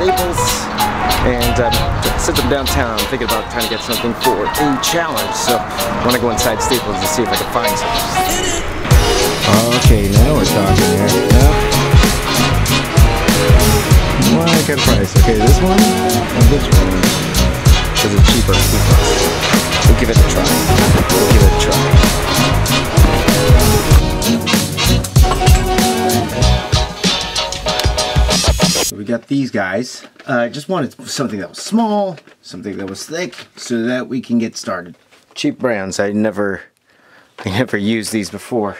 Staples, and since I'm downtown, I'm thinking about trying to get something for a challenge, so I want to go inside Staples and see if I can find something. Okay, now we're talking here. Yep. Well, I got a price. Okay, this one and this one, because it's cheaper. We'll give it a try. We'll give it a try. We got these guys. I just wanted something that was small, something that was thick, so that we can get started. Cheap brands. I never used these before.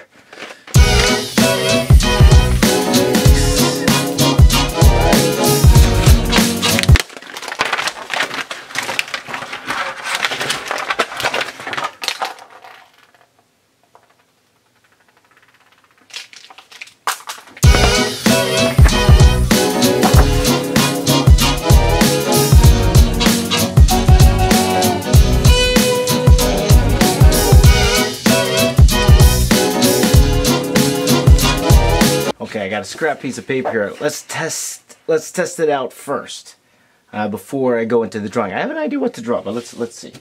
Okay, I got a scrap piece of paper here. Let's test it out first before I go into the drawing. I have an idea what to draw, but let's see.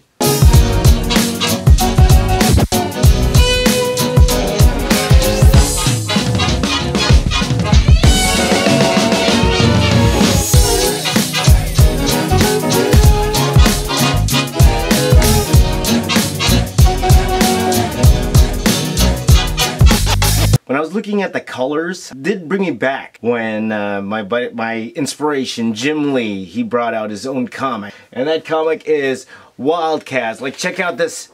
When I was looking at the colors, it did bring me back when my inspiration, Jim Lee, he brought out his own comic. And that comic is Wildcats. Like, check out this.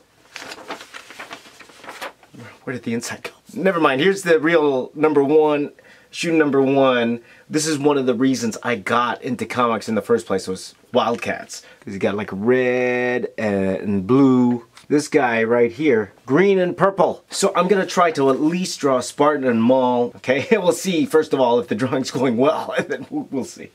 Where did the inside go? Never mind, here's the real #1, issue #1. This is one of the reasons I got into comics in the first place, was Wildcats. Because you got like red and blue. This guy right here, green and purple. So I'm gonna try to at least draw Spartan and Maul. Okay, we'll see first of all if the drawing's going well, and then we'll see.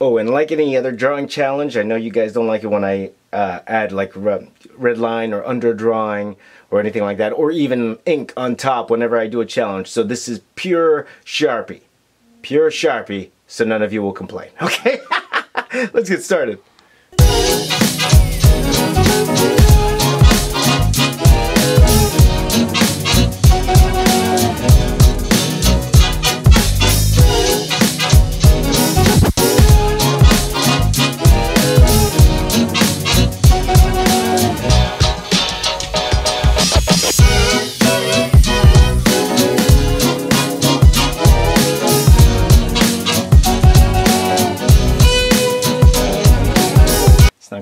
Oh, and like any other drawing challenge, I know you guys don't like it when I add like red line or underdrawing or anything like that, or even ink on top whenever I do a challenge. So this is pure Sharpie. Pure Sharpie, so none of you will complain. Okay, let's get started.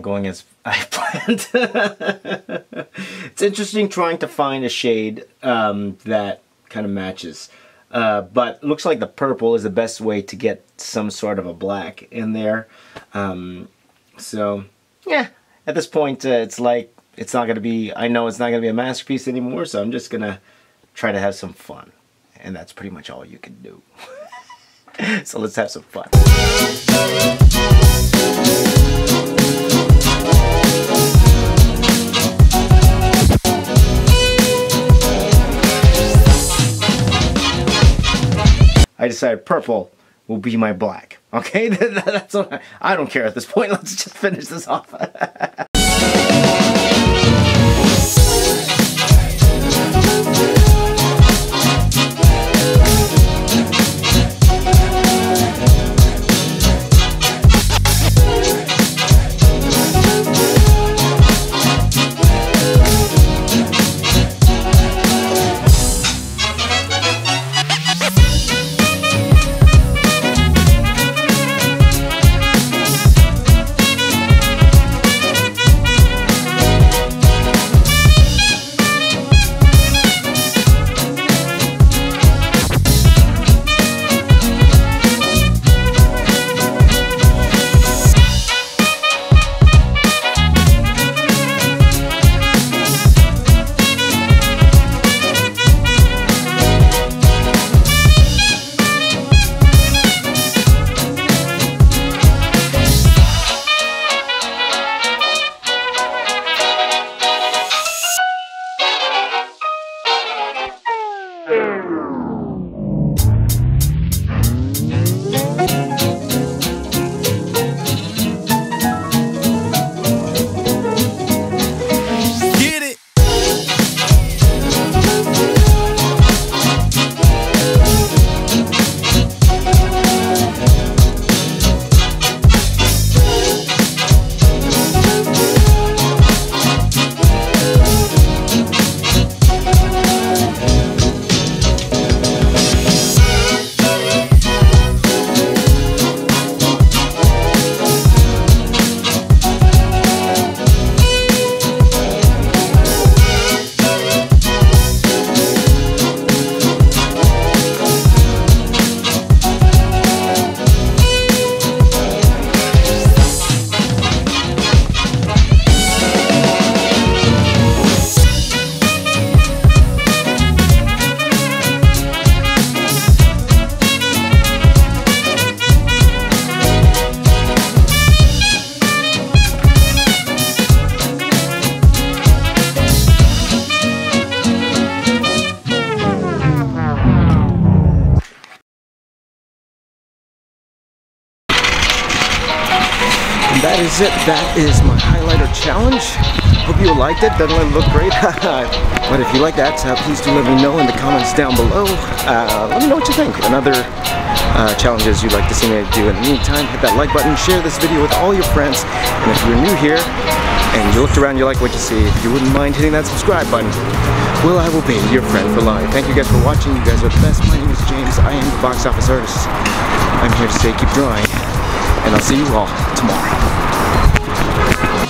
Going as I planned. It's interesting trying to find a shade that kind of matches, but looks like the purple is the best way to get some sort of a black in there. So yeah, at this point it's like it's not gonna be, I know it's not gonna be a masterpiece anymore, so I'm just gonna try to have some fun, and that's pretty much all you can do. So let's have some fun. I decided purple will be my black. Okay, that's what I don't care at this point. Let's just finish this off. is it. That is my highlighter challenge. Hope you liked it. Doesn't it look great? But if you like that, please do let me know in the comments down below. Let me know what you think. Another challenges you'd like to see me do. In the meantime, hit that like button, share this video with all your friends, and if you're new here and you looked around, you like what you see, if you wouldn't mind hitting that subscribe button, well, I will be your friend for life. Thank you guys for watching. You guys are the best. My name is James. I am the box office artist. I'm here to say keep drawing, and I'll see you all tomorrow.